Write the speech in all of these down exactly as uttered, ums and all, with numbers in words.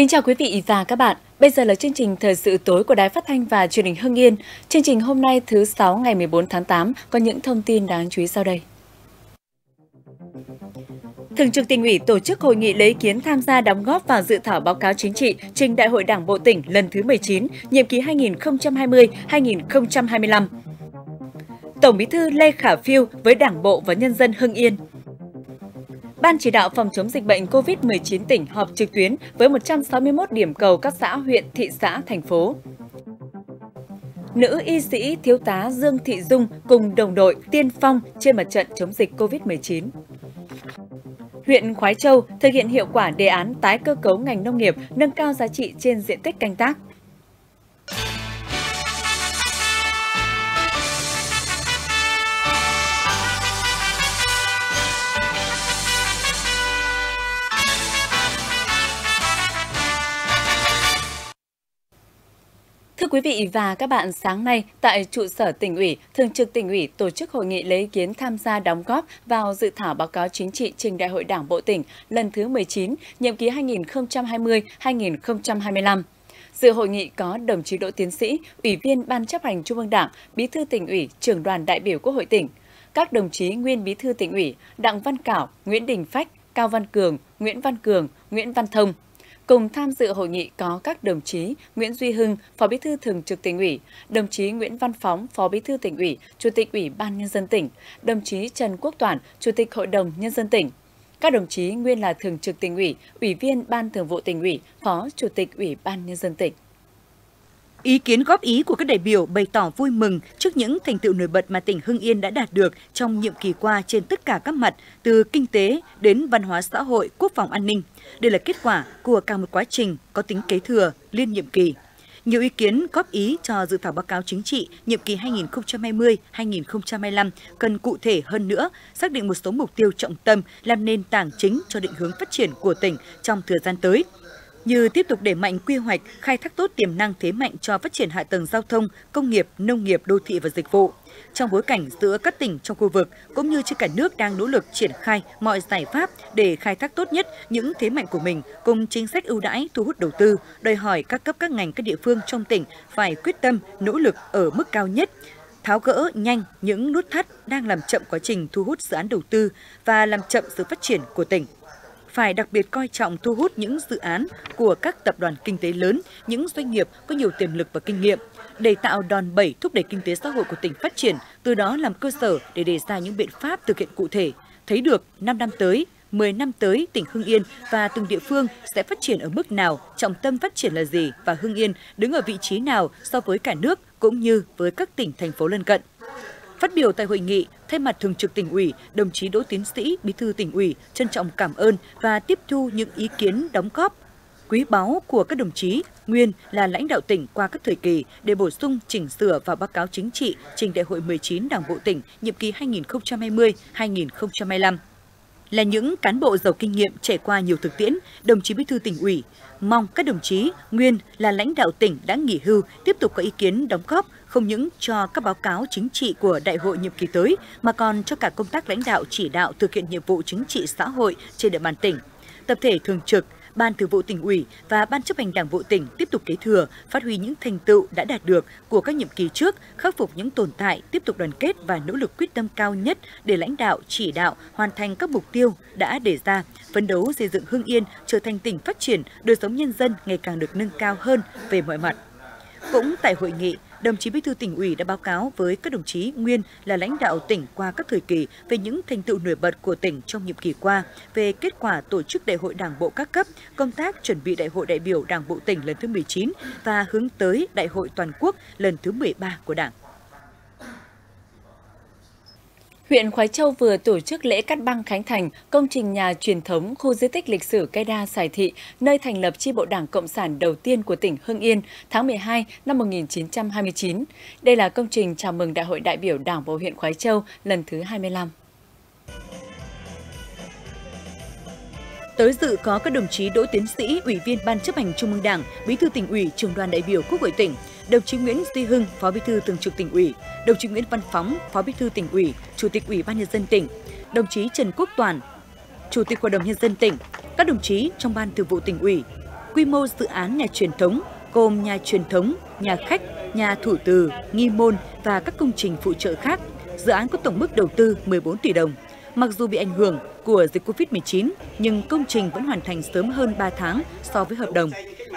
Kính chào quý vị và các bạn. Bây giờ là chương trình Thời sự tối của Đài Phát thanh và Truyền hình Hưng Yên. Chương trình hôm nay thứ sáu ngày mười bốn tháng tám có những thông tin đáng chú ý sau đây. Thường trực Tỉnh ủy tổ chức hội nghị lấy ý kiến tham gia đóng góp vào dự thảo báo cáo chính trị trình Đại hội Đảng bộ tỉnh lần thứ mười chín, nhiệm kỳ hai nghìn không trăm hai mươi đến hai nghìn không trăm hai mươi lăm. Tổng Bí thư Lê Khả Phiêu với Đảng bộ và nhân dân Hưng Yên. Ban chỉ đạo phòng chống dịch bệnh Covid mười chín tỉnh họp trực tuyến với một trăm sáu mươi mốt điểm cầu các xã, huyện, thị xã, thành phố. Nữ y sĩ thiếu tá Dương Thị Dung cùng đồng đội tiên phong trên mặt trận chống dịch Covid mười chín. Huyện Khoái Châu thực hiện hiệu quả đề án tái cơ cấu ngành nông nghiệp, nâng cao giá trị trên diện tích canh tác. Quý vị và các bạn, sáng nay tại trụ sở Tỉnh ủy, Thường trực Tỉnh ủy tổ chức hội nghị lấy ý kiến tham gia đóng góp vào dự thảo báo cáo chính trị trình Đại hội Đảng bộ tỉnh lần thứ mười chín, nhiệm kỳ hai nghìn không trăm hai mươi đến hai nghìn không trăm hai mươi lăm. Dự hội nghị có đồng chí Đỗ Tiến Sỹ, Ủy viên Ban chấp hành Trung ương Đảng, Bí thư Tỉnh ủy, Trưởng đoàn đại biểu Quốc hội tỉnh, các đồng chí nguyên Bí thư Tỉnh ủy Đặng Văn Cảo, Nguyễn Đình Phách, Cao Văn Cường, Nguyễn Văn Cường, Nguyễn Văn Thông. Cùng tham dự hội nghị có các đồng chí Nguyễn Duy Hưng, Phó Bí thư Thường trực Tỉnh ủy, đồng chí Nguyễn Văn Phóng, Phó Bí thư Tỉnh ủy, Chủ tịch Ủy ban Nhân dân tỉnh, đồng chí Trần Quốc Toản, Chủ tịch Hội đồng Nhân dân tỉnh. Các đồng chí nguyên là Thường trực Tỉnh ủy, Ủy viên Ban Thường vụ Tỉnh ủy, Phó Chủ tịch Ủy ban Nhân dân tỉnh. Ý kiến góp ý của các đại biểu bày tỏ vui mừng trước những thành tựu nổi bật mà tỉnh Hưng Yên đã đạt được trong nhiệm kỳ qua trên tất cả các mặt, từ kinh tế đến văn hóa xã hội, quốc phòng an ninh. Đây là kết quả của cả một quá trình có tính kế thừa, liên nhiệm kỳ. Nhiều ý kiến góp ý cho dự thảo báo cáo chính trị nhiệm kỳ hai nghìn không trăm hai mươi đến hai nghìn không trăm hai mươi lăm cần cụ thể hơn nữa, xác định một số mục tiêu trọng tâm làm nền tảng chính cho định hướng phát triển của tỉnh trong thời gian tới, như tiếp tục đẩy mạnh quy hoạch, khai thác tốt tiềm năng thế mạnh cho phát triển hạ tầng giao thông, công nghiệp, nông nghiệp, đô thị và dịch vụ. Trong bối cảnh giữa các tỉnh trong khu vực cũng như trên cả nước đang nỗ lực triển khai mọi giải pháp để khai thác tốt nhất những thế mạnh của mình, cùng chính sách ưu đãi thu hút đầu tư, đòi hỏi các cấp các ngành các địa phương trong tỉnh phải quyết tâm, nỗ lực ở mức cao nhất, tháo gỡ nhanh những nút thắt đang làm chậm quá trình thu hút dự án đầu tư và làm chậm sự phát triển của tỉnh. Phải đặc biệt coi trọng thu hút những dự án của các tập đoàn kinh tế lớn, những doanh nghiệp có nhiều tiềm lực và kinh nghiệm, để tạo đòn bẩy thúc đẩy kinh tế xã hội của tỉnh phát triển, từ đó làm cơ sở để đề ra những biện pháp thực hiện cụ thể. Thấy được năm năm tới, mười năm tới, tỉnh Hưng Yên và từng địa phương sẽ phát triển ở mức nào, trọng tâm phát triển là gì và Hưng Yên đứng ở vị trí nào so với cả nước cũng như với các tỉnh, thành phố lân cận. Phát biểu tại hội nghị, thay mặt Thường trực Tỉnh ủy, đồng chí Đỗ Tiến Sỹ, Bí thư Tỉnh ủy, trân trọng cảm ơn và tiếp thu những ý kiến đóng góp quý báu của các đồng chí nguyên là lãnh đạo tỉnh qua các thời kỳ để bổ sung, chỉnh sửa vào báo cáo chính trị trình Đại hội mười chín Đảng bộ tỉnh nhiệm kỳ hai nghìn không trăm hai mươi đến hai nghìn không trăm hai mươi lăm. Là những cán bộ giàu kinh nghiệm trải qua nhiều thực tiễn, đồng chí Bí thư Tỉnh ủy mong các đồng chí nguyên là lãnh đạo tỉnh đã nghỉ hưu tiếp tục có ý kiến đóng góp không những cho các báo cáo chính trị của đại hội nhiệm kỳ tới mà còn cho cả công tác lãnh đạo chỉ đạo thực hiện nhiệm vụ chính trị xã hội trên địa bàn tỉnh. Tập thể Thường trực, Ban Thường vụ Tỉnh ủy và Ban chấp hành Đảng bộ tỉnh tiếp tục kế thừa, phát huy những thành tựu đã đạt được của các nhiệm kỳ trước, khắc phục những tồn tại, tiếp tục đoàn kết và nỗ lực quyết tâm cao nhất để lãnh đạo, chỉ đạo, hoàn thành các mục tiêu đã đề ra, phấn đấu xây dựng Hưng Yên trở thành tỉnh phát triển, đời sống nhân dân ngày càng được nâng cao hơn về mọi mặt. Cũng tại hội nghị, đồng chí Bí thư Tỉnh ủy đã báo cáo với các đồng chí nguyên là lãnh đạo tỉnh qua các thời kỳ về những thành tựu nổi bật của tỉnh trong nhiệm kỳ qua, về kết quả tổ chức Đại hội Đảng bộ các cấp, công tác chuẩn bị Đại hội đại biểu Đảng bộ tỉnh lần thứ mười chín và hướng tới Đại hội toàn quốc lần thứ mười ba của Đảng. Huyện Khoái Châu vừa tổ chức lễ cắt băng khánh thành công trình nhà truyền thống khu di tích lịch sử Cây Đa Sài Thị, nơi thành lập chi bộ Đảng Cộng sản đầu tiên của tỉnh Hưng Yên tháng mười hai năm một nghìn chín trăm hai mươi chín. Đây là công trình chào mừng Đại hội đại biểu Đảng bộ huyện Khoái Châu lần thứ hai mươi lăm. Tới dự có các đồng chí Đỗ Tiến Sỹ, Ủy viên Ban chấp hành Trung ương Đảng, Bí thư Tỉnh ủy, Trưởng đoàn đại biểu Quốc hội tỉnh, đồng chí Nguyễn Duy Hưng, Phó Bí thư Thường trực Tỉnh ủy, đồng chí Nguyễn Văn Phóng, Phó Bí thư Tỉnh ủy, Chủ tịch Ủy ban Nhân dân tỉnh, đồng chí Trần Quốc Toản, Chủ tịch Hội đồng Nhân dân tỉnh, các đồng chí trong Ban Thường vụ Tỉnh ủy, quy mô dự án nhà truyền thống gồm nhà truyền thống, nhà khách, nhà thủ từ, nghi môn và các công trình phụ trợ khác. Dự án có tổng mức đầu tư mười bốn tỷ đồng. Mặc dù bị ảnh hưởng của dịch Covid mười chín, nhưng công trình vẫn hoàn thành sớm hơn ba tháng so với hợp đồng.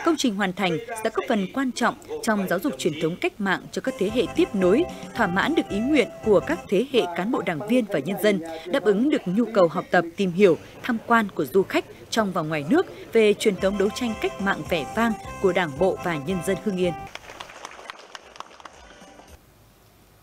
Công trình hoàn thành đã góp phần quan trọng trong giáo dục truyền thống cách mạng cho các thế hệ tiếp nối, thỏa mãn được ý nguyện của các thế hệ cán bộ đảng viên và nhân dân, đáp ứng được nhu cầu học tập, tìm hiểu, tham quan của du khách trong và ngoài nước về truyền thống đấu tranh cách mạng vẻ vang của Đảng bộ và nhân dân Hưng Yên.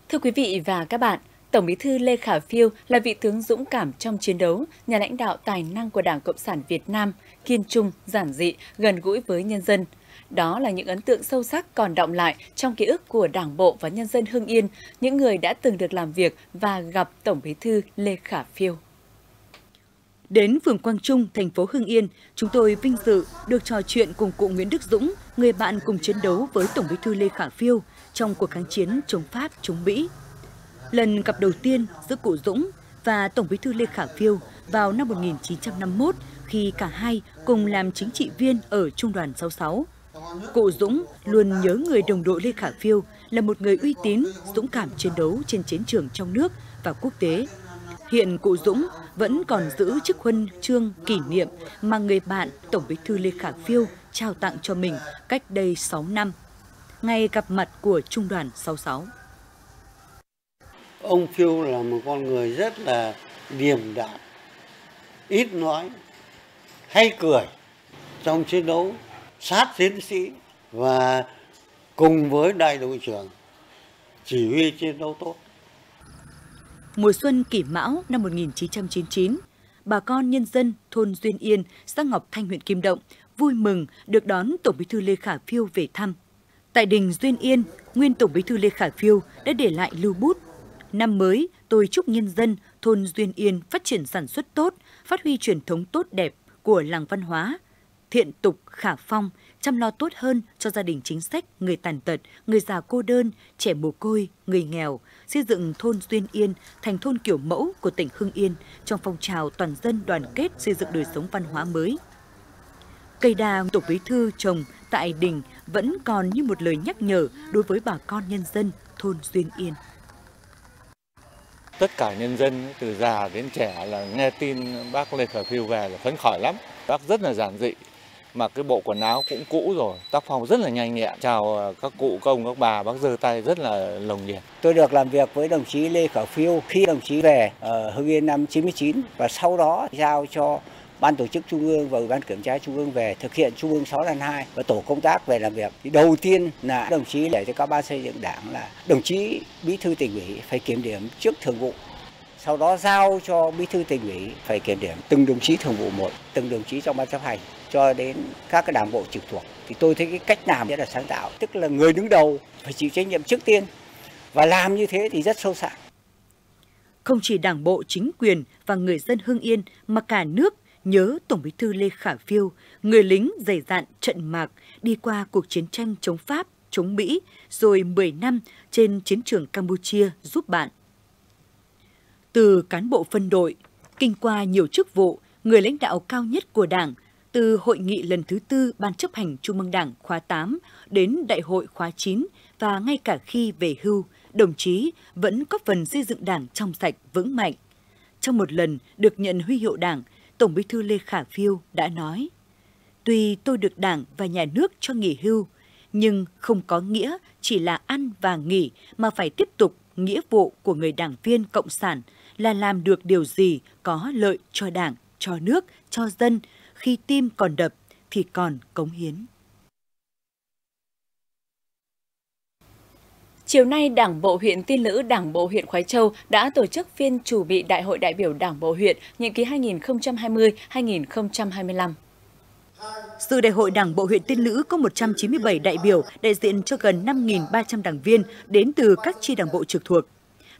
Thưa quý vị và các bạn, Tổng Bí thư Lê Khả Phiêu là vị tướng dũng cảm trong chiến đấu, nhà lãnh đạo tài năng của Đảng Cộng sản Việt Nam, kiên trung, giản dị, gần gũi với nhân dân. Đó là những ấn tượng sâu sắc còn đọng lại trong ký ức của Đảng bộ và nhân dân Hưng Yên, những người đã từng được làm việc và gặp Tổng Bí thư Lê Khả Phiêu. Đến phường Quang Trung, thành phố Hưng Yên, chúng tôi vinh dự được trò chuyện cùng cụ Nguyễn Đức Dũng, người bạn cùng chiến đấu với Tổng Bí thư Lê Khả Phiêu trong cuộc kháng chiến chống Pháp, chống Mỹ. Lần gặp đầu tiên giữa cụ Dũng và Tổng Bí thư Lê Khả Phiêu vào năm một nghìn chín trăm năm mươi mốt khi cả hai cùng làm chính trị viên ở Trung đoàn sáu sáu. Cụ Dũng luôn nhớ người đồng đội Lê Khả Phiêu là một người uy tín, dũng cảm chiến đấu trên chiến trường trong nước và quốc tế. Hiện cụ Dũng vẫn còn giữ chức huân chương kỷ niệm mà người bạn Tổng Bí thư Lê Khả Phiêu trao tặng cho mình cách đây sáu năm, ngày gặp mặt của Trung đoàn sáu sáu. Ông Phiêu là một con người rất là điềm đạm, ít nói, hay cười trong chiến đấu, sát chiến sĩ và cùng với đại đội trưởng chỉ huy chiến đấu tốt. Mùa xuân Kỷ Mão năm một nghìn chín trăm chín mươi chín, bà con nhân dân thôn Duyên Yên, xã Ngọc Thanh, huyện Kim Động vui mừng được đón Tổng Bí thư Lê Khả Phiêu về thăm. Tại đình Duyên Yên, nguyên Tổng Bí thư Lê Khả Phiêu đã để lại lưu bút: năm mới, tôi chúc nhân dân thôn Duyên Yên phát triển sản xuất tốt, phát huy truyền thống tốt đẹp của làng văn hóa, thiện tục, khả phong, chăm lo tốt hơn cho gia đình chính sách, người tàn tật, người già cô đơn, trẻ mồ côi, người nghèo, xây dựng thôn Duyên Yên thành thôn kiểu mẫu của tỉnh Hưng Yên trong phong trào toàn dân đoàn kết xây dựng đời sống văn hóa mới. Cây đa Tổng Bí thư trồng tại đình vẫn còn như một lời nhắc nhở đối với bà con nhân dân thôn Duyên Yên. Tất cả nhân dân từ già đến trẻ là nghe tin bác Lê Khả Phiêu về là phấn khởi lắm. Bác rất là giản dị, mà cái bộ quần áo cũng cũ rồi, tác phong rất là nhanh nhẹn. Chào các cụ, các ông, các bà, bác giơ tay rất là nồng nhiệt. Tôi được làm việc với đồng chí Lê Khả Phiêu khi đồng chí về ở Hưng Yên năm chín mươi chín và sau đó giao cho Ban Tổ chức Trung ương và Ủy ban Kiểm tra Trung ương về thực hiện Trung ương sáu lần hai và tổ công tác về làm việc. Thì đầu tiên là đồng chí để cho các ban xây dựng đảng là đồng chí Bí thư tỉnh ủy phải kiểm điểm trước thường vụ. Sau đó giao cho Bí thư tỉnh ủy phải kiểm điểm từng đồng chí thường vụ một, từng đồng chí trong ban chấp hành cho đến các cái đảng bộ trực thuộc. Thì tôi thấy cái cách làm rất là sáng tạo, tức là người đứng đầu phải chịu trách nhiệm trước tiên và làm như thế thì rất sâu sắc. Không chỉ đảng bộ, chính quyền và người dân Hưng Yên mà cả nước nhớ Tổng Bí thư Lê Khả Phiêu, người lính dày dạn trận mạc đi qua cuộc chiến tranh chống Pháp, chống Mỹ, rồi mười năm trên chiến trường Campuchia giúp bạn. Từ cán bộ phân đội, kinh qua nhiều chức vụ, người lãnh đạo cao nhất của Đảng, từ hội nghị lần thứ tư Ban chấp hành Trung ương Đảng khóa tám đến đại hội khóa chín và ngay cả khi về hưu, đồng chí vẫn góp phần xây dựng Đảng trong sạch, vững mạnh. Trong một lần được nhận huy hiệu Đảng, Tổng Bí thư Lê Khả Phiêu đã nói: "Tuy tôi được Đảng và nhà nước cho nghỉ hưu, nhưng không có nghĩa chỉ là ăn và nghỉ mà phải tiếp tục nghĩa vụ của người đảng viên cộng sản là làm được điều gì có lợi cho Đảng, cho nước, cho dân, khi tim còn đập thì còn cống hiến." Chiều nay, Đảng bộ huyện Tiên Lữ, Đảng bộ huyện Khoái Châu đã tổ chức phiên chủ bị Đại hội đại biểu Đảng bộ huyện nhiệm kỳ hai nghìn không trăm hai mươi đến hai nghìn không trăm hai mươi lăm. Dự Đại hội Đảng bộ huyện Tiên Lữ có một trăm chín mươi bảy đại biểu đại diện cho gần năm nghìn ba trăm đảng viên đến từ các chi đảng bộ trực thuộc.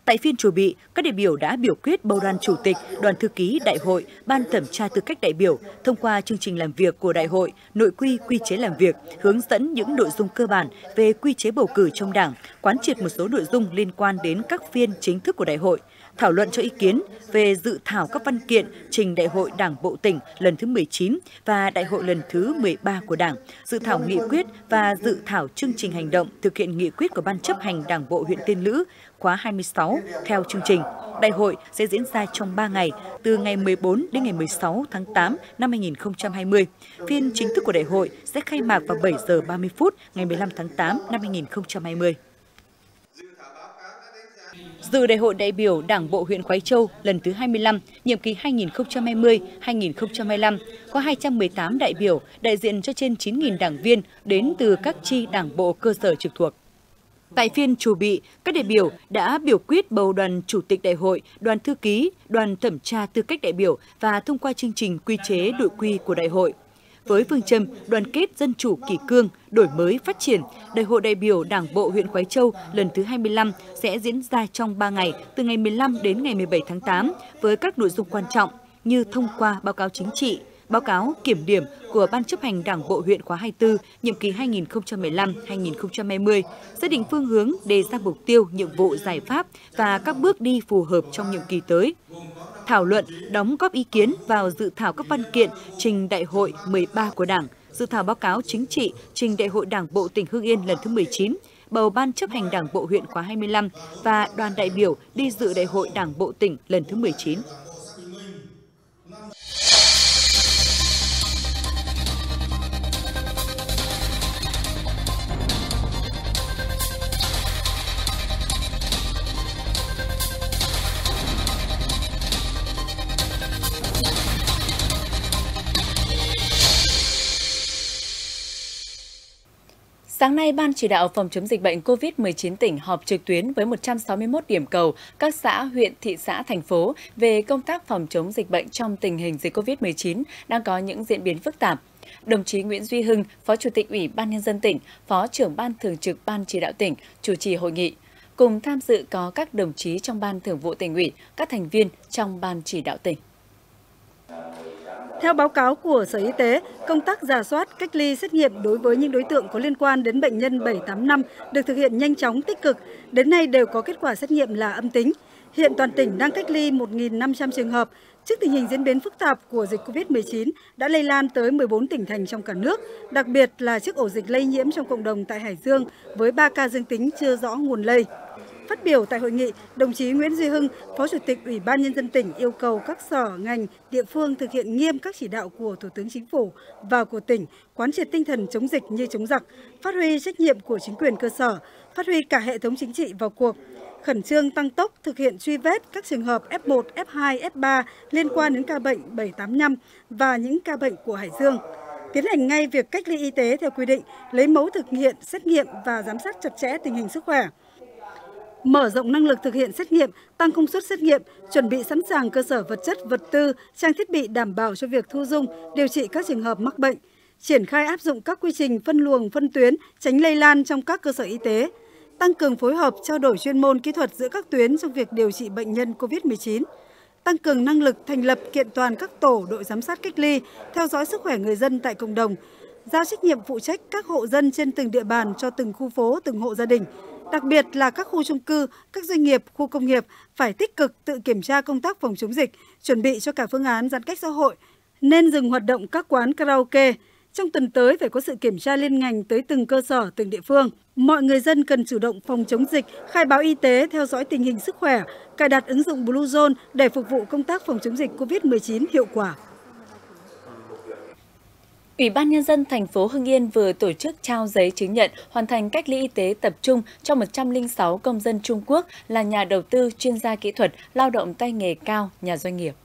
Tại phiên chủ bị, các đại biểu đã biểu quyết bầu đoàn chủ tịch, đoàn thư ký đại hội, ban thẩm tra tư cách đại biểu, thông qua chương trình làm việc của đại hội, nội quy, quy chế làm việc, hướng dẫn những nội dung cơ bản về quy chế bầu cử trong Đảng, quán triệt một số nội dung liên quan đến các phiên chính thức của đại hội, thảo luận cho ý kiến về dự thảo các văn kiện trình Đại hội Đảng Bộ Tỉnh lần thứ mười chín và Đại hội lần thứ mười ba của Đảng, dự thảo nghị quyết và dự thảo chương trình hành động thực hiện nghị quyết của Ban chấp hành Đảng bộ huyện Tiên Lữ, khóa hai mươi sáu theo chương trình. Đại hội sẽ diễn ra trong ba ngày, từ ngày mười bốn đến ngày mười sáu tháng tám năm hai nghìn không trăm hai mươi. Phiên chính thức của đại hội sẽ khai mạc vào bảy giờ ba mươi phút ngày mười lăm tháng tám năm hai nghìn không trăm hai mươi. Dự đại hội đại biểu Đảng bộ huyện Khoái Châu lần thứ hai mươi lăm, nhiệm kỳ hai nghìn không trăm hai mươi đến hai nghìn không trăm hai mươi lăm, có hai trăm mười tám đại biểu đại diện cho trên chín nghìn đảng viên đến từ các chi đảng bộ cơ sở trực thuộc. Tại phiên chủ bị, các đại biểu đã biểu quyết bầu đoàn chủ tịch đại hội, đoàn thư ký, đoàn thẩm tra tư cách đại biểu và thông qua chương trình quy chế nội quy của đại hội. Với phương châm đoàn kết dân chủ kỷ cương, đổi mới phát triển, Đại hội đại biểu Đảng bộ huyện Quế Châu lần thứ hai mươi lăm sẽ diễn ra trong ba ngày, từ ngày mười lăm đến ngày mười bảy tháng tám, với các nội dung quan trọng như thông qua báo cáo chính trị, báo cáo kiểm điểm của Ban chấp hành Đảng bộ huyện khóa hai mươi tư, nhiệm kỳ hai nghìn không trăm mười lăm đến hai nghìn không trăm hai mươi, xác định phương hướng, đề ra mục tiêu, nhiệm vụ, giải pháp và các bước đi phù hợp trong nhiệm kỳ tới. Thảo luận, đóng góp ý kiến vào dự thảo các văn kiện trình Đại hội mười ba của Đảng, dự thảo báo cáo chính trị trình Đại hội Đảng bộ tỉnh Hưng Yên lần thứ mười chín, bầu Ban chấp hành Đảng bộ huyện khóa hai mươi lăm và đoàn đại biểu đi dự Đại hội Đảng bộ tỉnh lần thứ mười chín. Sáng nay, Ban chỉ đạo phòng chống dịch bệnh COVID mười chín tỉnh họp trực tuyến với một trăm sáu mươi mốt điểm cầu các xã, huyện, thị xã, thành phố về công tác phòng chống dịch bệnh trong tình hình dịch COVID mười chín đang có những diễn biến phức tạp. Đồng chí Nguyễn Duy Hưng, Phó Chủ tịch Ủy ban Nhân dân tỉnh, Phó trưởng Ban Thường trực Ban chỉ đạo tỉnh, chủ trì hội nghị. Cùng tham dự có các đồng chí trong Ban thường vụ tỉnh ủy, các thành viên trong Ban chỉ đạo tỉnh. Theo báo cáo của Sở Y tế, công tác rà soát, cách ly, xét nghiệm đối với những đối tượng có liên quan đến bệnh nhân bảy tám năm được thực hiện nhanh chóng, tích cực. Đến nay đều có kết quả xét nghiệm là âm tính. Hiện toàn tỉnh đang cách ly một nghìn năm trăm trường hợp. Trước tình hình diễn biến phức tạp của dịch COVID mười chín đã lây lan tới mười bốn tỉnh thành trong cả nước, đặc biệt là trước ổ dịch lây nhiễm trong cộng đồng tại Hải Dương với ba ca dương tính chưa rõ nguồn lây. Phát biểu tại hội nghị, đồng chí Nguyễn Duy Hưng, Phó Chủ tịch Ủy ban Nhân dân tỉnh yêu cầu các sở, ngành, địa phương thực hiện nghiêm các chỉ đạo của Thủ tướng Chính phủ và của tỉnh, quán triệt tinh thần chống dịch như chống giặc, phát huy trách nhiệm của chính quyền cơ sở, phát huy cả hệ thống chính trị vào cuộc, khẩn trương tăng tốc thực hiện truy vết các trường hợp F một, F hai, F ba liên quan đến ca bệnh bảy tám năm và những ca bệnh của Hải Dương. Tiến hành ngay việc cách ly y tế theo quy định, lấy mẫu thực hiện xét nghiệm và giám sát chặt chẽ tình hình sức khỏe. Mở rộng năng lực thực hiện xét nghiệm, tăng công suất xét nghiệm, chuẩn bị sẵn sàng cơ sở vật chất, vật tư, trang thiết bị đảm bảo cho việc thu dung, điều trị các trường hợp mắc bệnh, triển khai áp dụng các quy trình phân luồng, phân tuyến, tránh lây lan trong các cơ sở y tế, tăng cường phối hợp trao đổi chuyên môn kỹ thuật giữa các tuyến trong việc điều trị bệnh nhân COVID mười chín, tăng cường năng lực thành lập kiện toàn các tổ đội giám sát cách ly, theo dõi sức khỏe người dân tại cộng đồng, giao trách nhiệm phụ trách các hộ dân trên từng địa bàn cho từng khu phố, từng hộ gia đình. Đặc biệt là các khu chung cư, các doanh nghiệp, khu công nghiệp phải tích cực tự kiểm tra công tác phòng chống dịch, chuẩn bị cho cả phương án giãn cách xã hội, nên dừng hoạt động các quán karaoke. Trong tuần tới phải có sự kiểm tra liên ngành tới từng cơ sở, từng địa phương. Mọi người dân cần chủ động phòng chống dịch, khai báo y tế, theo dõi tình hình sức khỏe, cài đặt ứng dụng Blue Zone để phục vụ công tác phòng chống dịch COVID mười chín hiệu quả. Ủy ban Nhân dân thành phố Hưng Yên vừa tổ chức trao giấy chứng nhận hoàn thành cách ly y tế tập trung cho một trăm lẻ sáu công dân Trung Quốc là nhà đầu tư, chuyên gia kỹ thuật, lao động tay nghề cao, nhà doanh nghiệp.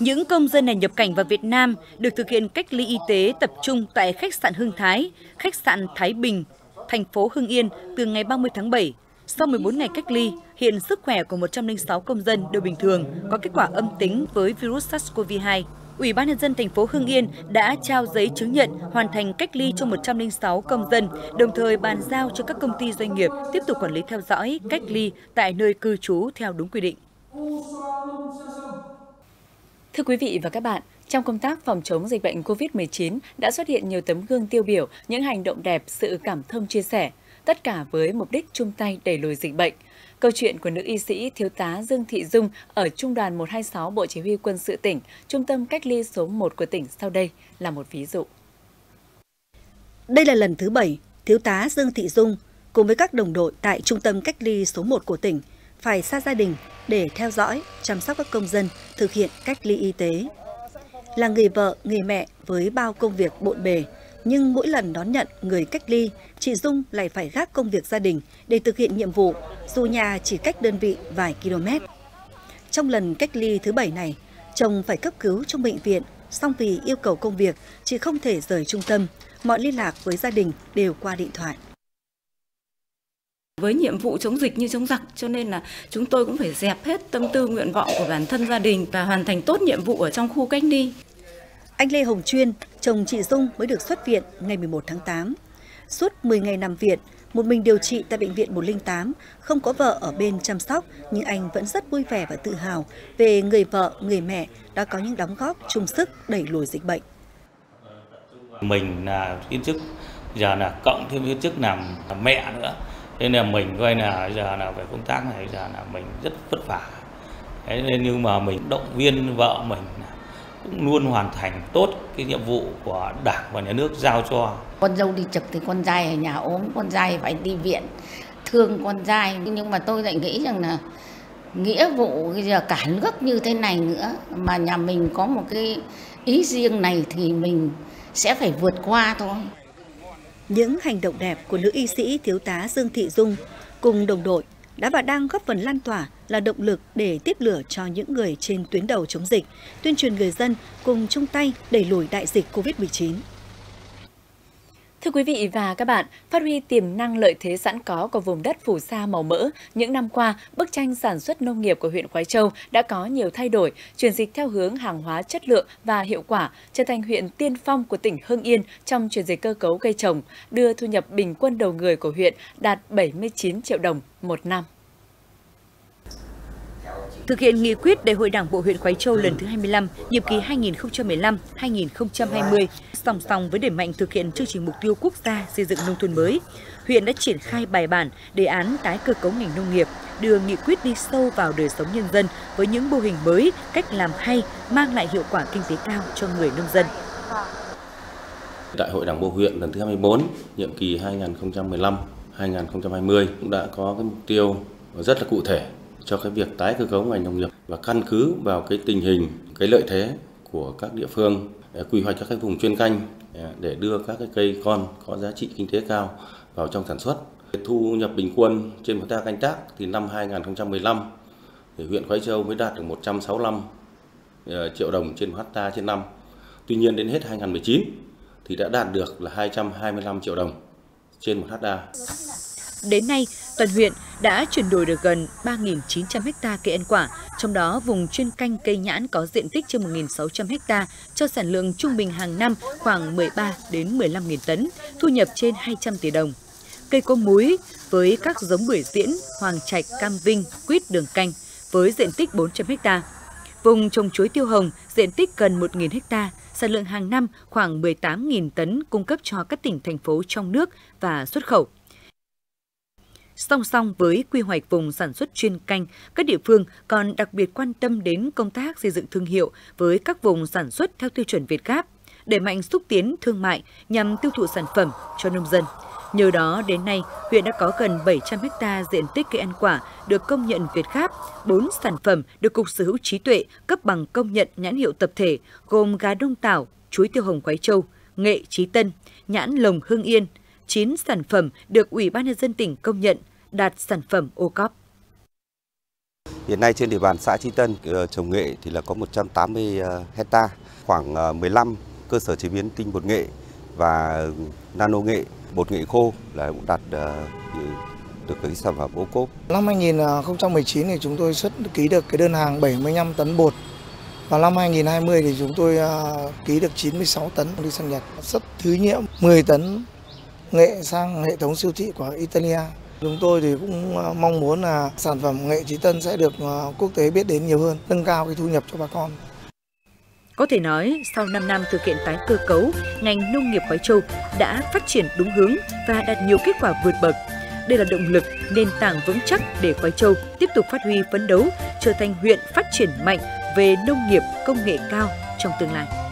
Những công dân này nhập cảnh vào Việt Nam được thực hiện cách ly y tế tập trung tại khách sạn Hưng Thái, khách sạn Thái Bình, thành phố Hưng Yên từ ngày ba mươi tháng bảy. Sau mười bốn ngày cách ly, hiện sức khỏe của một trăm lẻ sáu công dân đều bình thường, có kết quả âm tính với virus SARS-xê o vê hai. Ủy ban nhân dân thành phố Hưng Yên đã trao giấy chứng nhận hoàn thành cách ly cho một trăm linh sáu công dân, đồng thời bàn giao cho các công ty doanh nghiệp tiếp tục quản lý theo dõi, cách ly tại nơi cư trú theo đúng quy định. Thưa quý vị và các bạn, trong công tác phòng chống dịch bệnh Covid mười chín đã xuất hiện nhiều tấm gương tiêu biểu, những hành động đẹp, sự cảm thông chia sẻ, tất cả với mục đích chung tay đẩy lùi dịch bệnh. Câu chuyện của nữ y sĩ thiếu tá Dương Thị Dung ở Trung đoàn một hai sáu Bộ Chỉ huy Quân sự tỉnh, Trung tâm Cách ly số một của tỉnh sau đây là một ví dụ. Đây là lần thứ bảy, thiếu tá Dương Thị Dung cùng với các đồng đội tại Trung tâm Cách ly số một của tỉnh phải xa gia đình để theo dõi, chăm sóc các công dân thực hiện cách ly y tế. Là người vợ, người mẹ với bao công việc bộn bề, nhưng mỗi lần đón nhận người cách ly, chị Dung lại phải gác công việc gia đình để thực hiện nhiệm vụ, dù nhà chỉ cách đơn vị vài km. Trong lần cách ly thứ bảy này, chồng phải cấp cứu trong bệnh viện, song vì yêu cầu công việc, chị không thể rời trung tâm, mọi liên lạc với gia đình đều qua điện thoại. Với nhiệm vụ chống dịch như chống giặc, cho nên là chúng tôi cũng phải dẹp hết tâm tư nguyện vọng của bản thân gia đình và hoàn thành tốt nhiệm vụ ở trong khu cách ly. Anh Lê Hồng Chuyên, chồng chị Dung mới được xuất viện ngày mười một tháng tám. Suốt mười ngày nằm viện, một mình điều trị tại bệnh viện một không tám, không có vợ ở bên chăm sóc, nhưng anh vẫn rất vui vẻ và tự hào về người vợ, người mẹ đã có những đóng góp chung sức đẩy lùi dịch bệnh. Mình là viên chức, giờ là cộng thêm viên chức làm mẹ nữa. Nên là mình coi là giờ là về công tác này giờ là mình rất vất vả. Thế nên nhưng mà mình động viên vợ mình cũng luôn hoàn thành tốt cái nhiệm vụ của Đảng và Nhà nước giao cho. Con dâu đi trực thì con trai ở nhà ốm, con trai phải đi viện, thương con trai. Nhưng mà tôi lại nghĩ rằng là nghĩa vụ giờ cả nước như thế này nữa mà nhà mình có một cái ý riêng này thì mình sẽ phải vượt qua thôi. Những hành động đẹp của nữ y sĩ thiếu tá Dương Thị Dung cùng đồng đội đã và đang góp phần lan tỏa là động lực để tiếp lửa cho những người trên tuyến đầu chống dịch, tuyên truyền người dân cùng chung tay đẩy lùi đại dịch Covid mười chín. Thưa quý vị và các bạn, phát huy tiềm năng lợi thế sẵn có của vùng đất phù sa màu mỡ, những năm qua, bức tranh sản xuất nông nghiệp của huyện Khoái Châu đã có nhiều thay đổi, chuyển dịch theo hướng hàng hóa chất lượng và hiệu quả, trở thành huyện tiên phong của tỉnh Hưng Yên trong chuyển dịch cơ cấu cây trồng, đưa thu nhập bình quân đầu người của huyện đạt bảy mươi chín triệu đồng một năm. Thực hiện nghị quyết Đại hội Đảng bộ huyện Khoái Châu lần thứ hai mươi lăm, nhiệm kỳ hai nghìn không trăm mười lăm đến hai nghìn không trăm hai mươi, song song với đẩy mạnh thực hiện chương trình mục tiêu quốc gia xây dựng nông thôn mới, huyện đã triển khai bài bản đề án tái cơ cấu ngành nông nghiệp, đưa nghị quyết đi sâu vào đời sống nhân dân với những mô hình mới, cách làm hay, mang lại hiệu quả kinh tế cao cho người nông dân. Đại hội Đảng bộ huyện lần thứ hai mươi tư, nhiệm kỳ hai nghìn không trăm mười lăm đến hai nghìn không trăm hai mươi cũng đã có cái mục tiêu rất là cụ thể cho cái việc tái cơ cấu ngành nông nghiệp và căn cứ vào cái tình hình, cái lợi thế của các địa phương để quy hoạch các cái vùng chuyên canh để đưa các cái cây con có giá trị kinh tế cao vào trong sản xuất. Thu nhập bình quân trên hecta canh tác thì năm hai nghìn không trăm mười lăm thì huyện Khoái Châu mới đạt được một trăm sáu mươi lăm triệu đồng trên hecta trên năm. Tuy nhiên đến hết hai nghìn không trăm mười chín thì đã đạt được là hai trăm hai mươi lăm triệu đồng trên một hecta. Đến nay, toàn huyện đã chuyển đổi được gần ba nghìn chín trăm ha cây ăn quả, trong đó vùng chuyên canh cây nhãn có diện tích trên một nghìn sáu trăm ha, cho sản lượng trung bình hàng năm khoảng mười ba đến mười lăm nghìn tấn, thu nhập trên hai trăm tỷ đồng. Cây có múi với các giống bưởi diễn, hoàng trạch, cam vinh, quýt đường canh với diện tích bốn trăm ha. Vùng trồng chuối tiêu hồng, diện tích gần một nghìn ha, sản lượng hàng năm khoảng mười tám nghìn tấn cung cấp cho các tỉnh, thành phố trong nước và xuất khẩu. Song song với quy hoạch vùng sản xuất chuyên canh, các địa phương còn đặc biệt quan tâm đến công tác xây dựng thương hiệu với các vùng sản xuất theo tiêu chuẩn VietGAP, đẩy mạnh xúc tiến thương mại nhằm tiêu thụ sản phẩm cho nông dân. Nhờ đó, đến nay, huyện đã có gần bảy trăm ha diện tích cây ăn quả được công nhận VietGAP, bốn sản phẩm được Cục Sở hữu trí tuệ cấp bằng công nhận nhãn hiệu tập thể gồm Gà Đông Tảo, Chuối Tiêu Hồng Quế Châu, Nghệ Trí Tân, Nhãn Lồng Hương Yên, chín sản phẩm được Ủy ban nhân dân tỉnh công nhận đạt sản phẩm ô cốp. Hiện nay trên địa bàn xã Tri Tân trồng nghệ thì là có một trăm tám mươi hecta, khoảng mười lăm cơ sở chế biến tinh bột nghệ và nano nghệ, bột nghệ khô là cũng đạt được cái sản phẩm ô cốp. Năm hai nghìn không trăm mười chín thì chúng tôi xuất ký được cái đơn hàng bảy mươi lăm tấn bột Vào năm hai nghìn không trăm hai mươi thì chúng tôi ký được chín mươi sáu tấn đi sang Nhật, xuất thứ nhiệm mười tấn nghệ sang hệ thống siêu thị của Italia. Chúng tôi thì cũng mong muốn là sản phẩm nghệ Trí Tân sẽ được quốc tế biết đến nhiều hơn, nâng cao cái thu nhập cho bà con. Có thể nói, sau năm năm thực hiện tái cơ cấu, ngành nông nghiệp Khoái Châu đã phát triển đúng hướng và đạt nhiều kết quả vượt bậc. Đây là động lực, nền tảng vững chắc để Khoái Châu tiếp tục phát huy phấn đấu, trở thành huyện phát triển mạnh về nông nghiệp công nghệ cao trong tương lai.